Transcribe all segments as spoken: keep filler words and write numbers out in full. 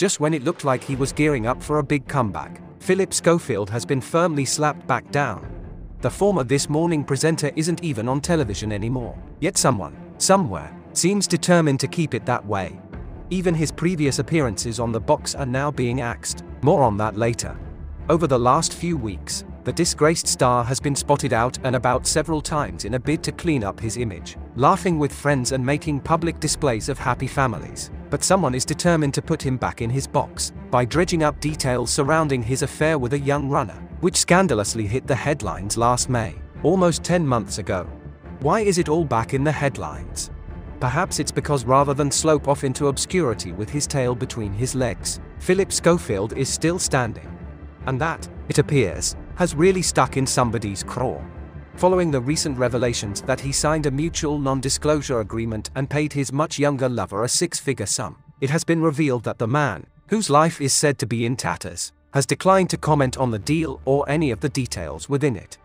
Just when it looked like he was gearing up for a big comeback, Philip Schofield has been firmly slapped back down. The former This Morning presenter isn't even on television anymore. Yet someone, somewhere, seems determined to keep it that way. Even his previous appearances on The Box are now being axed. More on that later. Over the last few weeks, the disgraced star has been spotted out and about several times in a bid to clean up his image, laughing with friends and making public displays of happy families. But someone is determined to put him back in his box, by dredging up details surrounding his affair with a young runner, which scandalously hit the headlines last May, almost ten months ago. Why is it all back in the headlines? Perhaps it's because rather than slope off into obscurity with his tail between his legs, Philip Schofield is still standing. And that, it appears, has really stuck in somebody's craw. Following the recent revelations that he signed a mutual non-disclosure agreement and paid his much younger lover a six-figure sum, it has been revealed that the man, whose life is said to be in tatters, has declined to comment on the deal or any of the details within it.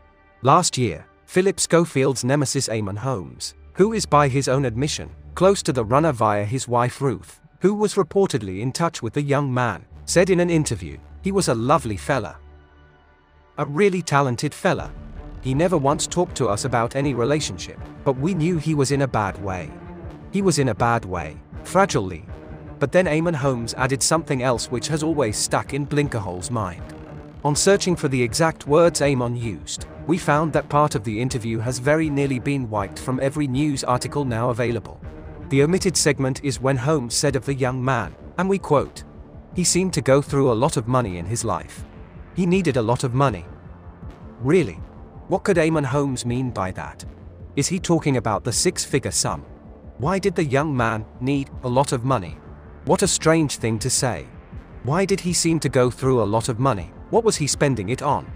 Last year, Philip Schofield's nemesis Eamon Holmes, who is by his own admission, close to the runner via his wife Ruth, who was reportedly in touch with the young man, said in an interview, "He was a lovely fella. A really talented fella. He never once talked to us about any relationship, but we knew he was in a bad way. He was in a bad way, fragilely." But then Eamon Holmes added something else which has always stuck in Blinkerhole's mind. On searching for the exact words Eamon used, we found that part of the interview has very nearly been wiped from every news article now available. The omitted segment is when Holmes said of the young man, and we quote, "He seemed to go through a lot of money in his life. He needed a lot of money." Really? What could Eamon Holmes mean by that? Is he talking about the six-figure sum? Why did the young man need a lot of money? What a strange thing to say. Why did he seem to go through a lot of money? What was he spending it on?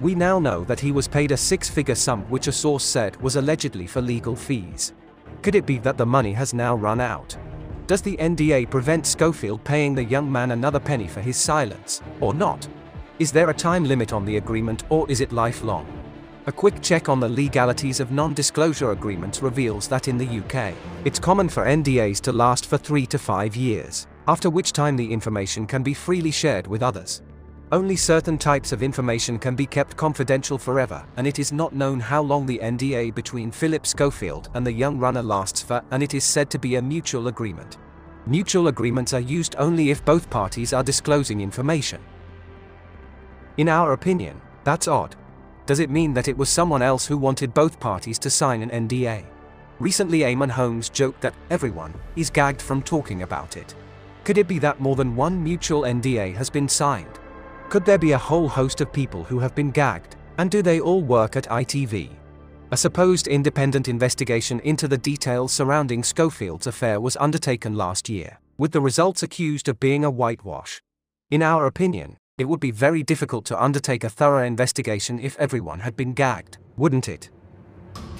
We now know that he was paid a six-figure sum which a source said was allegedly for legal fees. Could it be that the money has now run out? Does the N D A prevent Schofield paying the young man another penny for his silence, or not? Is there a time limit on the agreement, or is it lifelong? A quick check on the legalities of non-disclosure agreements reveals that in the U K, it's common for N D As to last for three to five years, after which time the information can be freely shared with others. Only certain types of information can be kept confidential forever, and it is not known how long the N D A between Philip Schofield and the young runner lasts for, and it is said to be a mutual agreement. Mutual agreements are used only if both parties are disclosing information. In our opinion, that's odd. Does it mean that it was someone else who wanted both parties to sign an N D A? Recently Eamon Holmes joked that everyone is gagged from talking about it. Could it be that more than one mutual N D A has been signed? Could there be a whole host of people who have been gagged, and do they all work at I T V? A supposed independent investigation into the details surrounding Schofield's affair was undertaken last year, with the results accused of being a whitewash. In our opinion, it would be very difficult to undertake a thorough investigation if everyone had been gagged, wouldn't it?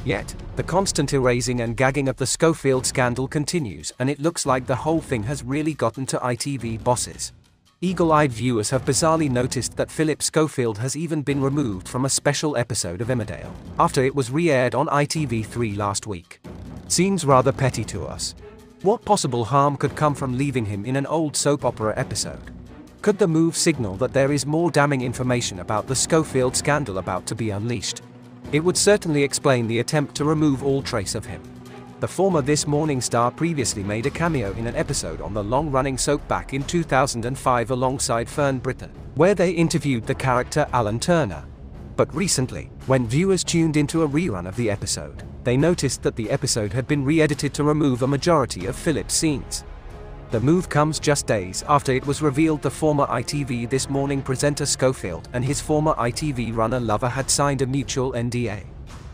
Yet, the constant erasing and gagging of the Schofield scandal continues, and it looks like the whole thing has really gotten to I T V bosses. Eagle-eyed viewers have bizarrely noticed that Philip Schofield has even been removed from a special episode of Emmerdale, after it was re-aired on I T V three last week. Seems rather petty to us. What possible harm could come from leaving him in an old soap opera episode? Could the move signal that there is more damning information about the Schofield scandal about to be unleashed? It would certainly explain the attempt to remove all trace of him. The former This Morning star previously made a cameo in an episode on the long-running soap back in two thousand five alongside Fern Britton, where they interviewed the character Alan Turner. But recently, when viewers tuned into a rerun of the episode, they noticed that the episode had been re-edited to remove a majority of Philip's scenes. The move comes just days after it was revealed the former I T V This Morning presenter Schofield and his former I T V runner lover had signed a mutual N D A.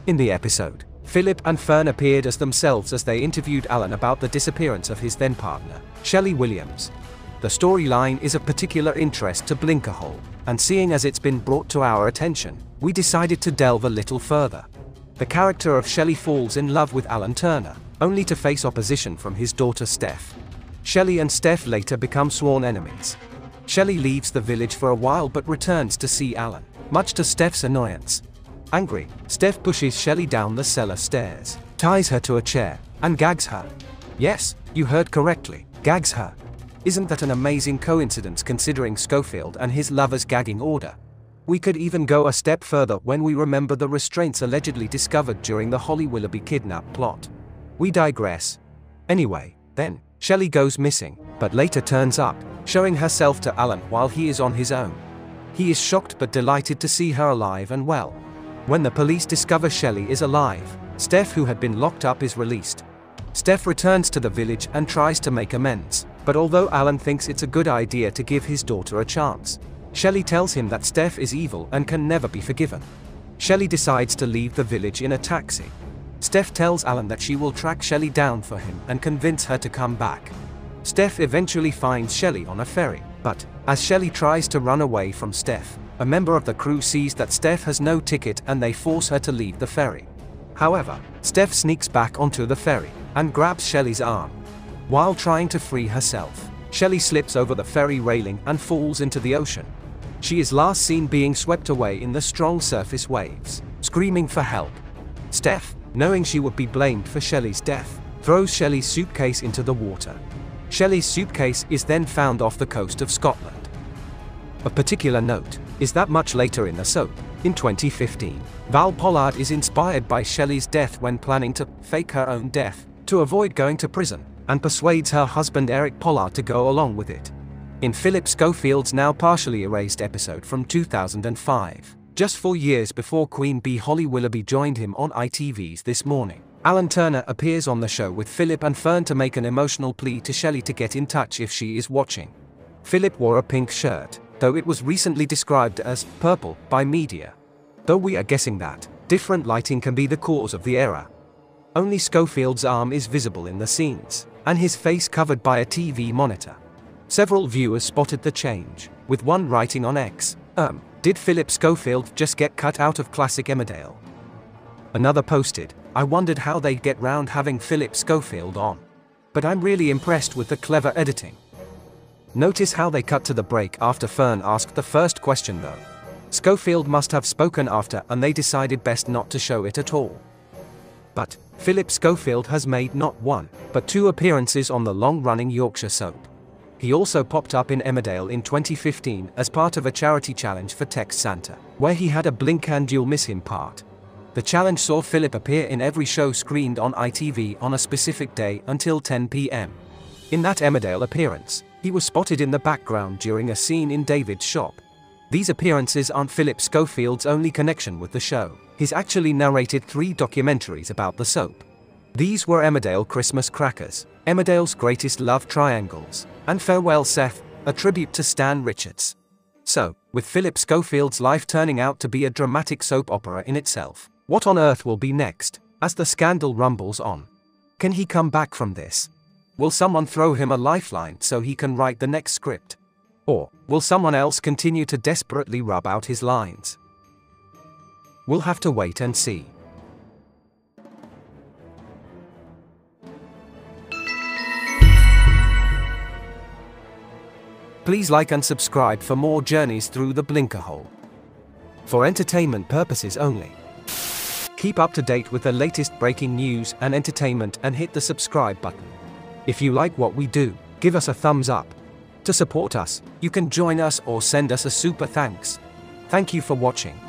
In the episode, Philip and Fern appeared as themselves as they interviewed Alan about the disappearance of his then-partner, Shelley Williams. The storyline is of particular interest to Blinkerhole, and seeing as it's been brought to our attention, we decided to delve a little further. The character of Shelley falls in love with Alan Turner, only to face opposition from his daughter Steph. Shelley and Steph later become sworn enemies. Shelley leaves the village for a while but returns to see Alan, much to Steph's annoyance. Angry, Steph pushes Shelley down the cellar stairs, ties her to a chair, and gags her. Yes, you heard correctly, gags her. Isn't that an amazing coincidence considering Schofield and his lover's gagging order? We could even go a step further when we remember the restraints allegedly discovered during the Holly Willoughby kidnap plot. We digress. Anyway, then, Shelley goes missing, but later turns up, showing herself to Alan while he is on his own. He is shocked but delighted to see her alive and well. When the police discover Shelley is alive, Steph, who had been locked up, is released. Steph returns to the village and tries to make amends, but although Alan thinks it's a good idea to give his daughter a chance, Shelley tells him that Steph is evil and can never be forgiven. Shelley decides to leave the village in a taxi. Steph tells Alan that she will track Shelley down for him and convince her to come back. Steph eventually finds Shelley on a ferry, but as Shelley tries to run away from Steph, a member of the crew sees that Steph has no ticket and they force her to leave the ferry. However, Steph sneaks back onto the ferry and grabs Shelley's arm. While trying to free herself, Shelley slips over the ferry railing and falls into the ocean. She is last seen being swept away in the strong surface waves, screaming for help. Steph, knowing she would be blamed for Shelley's death, throws Shelley's suitcase into the water. Shelley's suitcase is then found off the coast of Scotland. A particular note is that much later in the soap, in twenty fifteen, Val Pollard is inspired by Shelley's death when planning to fake her own death to avoid going to prison, and persuades her husband Eric Pollard to go along with it. In Philip Schofield's now partially erased episode from two thousand five, just four years before Queen Bee Holly Willoughby joined him on I T V's This Morning, Alan Turner appears on the show with Philip and Fern to make an emotional plea to Shelley to get in touch if she is watching. Philip wore a pink shirt, though it was recently described as purple by media. Though we are guessing that different lighting can be the cause of the error. Only Schofield's arm is visible in the scenes, and his face covered by a T V monitor. Several viewers spotted the change, with one writing on X, um, did Philip Schofield just get cut out of classic Emmerdale? Another posted, I wondered how they'd get round having Philip Schofield on. But I'm really impressed with the clever editing. Notice how they cut to the break after Fern asked the first question though. Schofield must have spoken after and they decided best not to show it at all. But Philip Schofield has made not one, but two appearances on the long-running Yorkshire soap. He also popped up in Emmerdale in twenty fifteen as part of a charity challenge for Text Santa, where he had a blink and you'll miss him part. The challenge saw Philip appear in every show screened on I T V on a specific day until ten p m In that Emmerdale appearance, he was spotted in the background during a scene in David's shop. These appearances aren't Philip Schofield's only connection with the show. He's actually narrated three documentaries about the soap. These were Emmerdale Christmas Crackers, Emmerdale's Greatest Love Triangles, and Farewell Seth, a tribute to Stan Richards. So, with Philip Schofield's life turning out to be a dramatic soap opera in itself, what on earth will be next, as the scandal rumbles on? Can he come back from this? Will someone throw him a lifeline so he can write the next script? Or, will someone else continue to desperately rub out his lines? We'll have to wait and see. Please like and subscribe for more journeys through the Blinkerhole. For entertainment purposes only. Keep up to date with the latest breaking news and entertainment and hit the subscribe button. If you like what we do, give us a thumbs up. To support us, you can join us or send us a super thanks. Thank you for watching.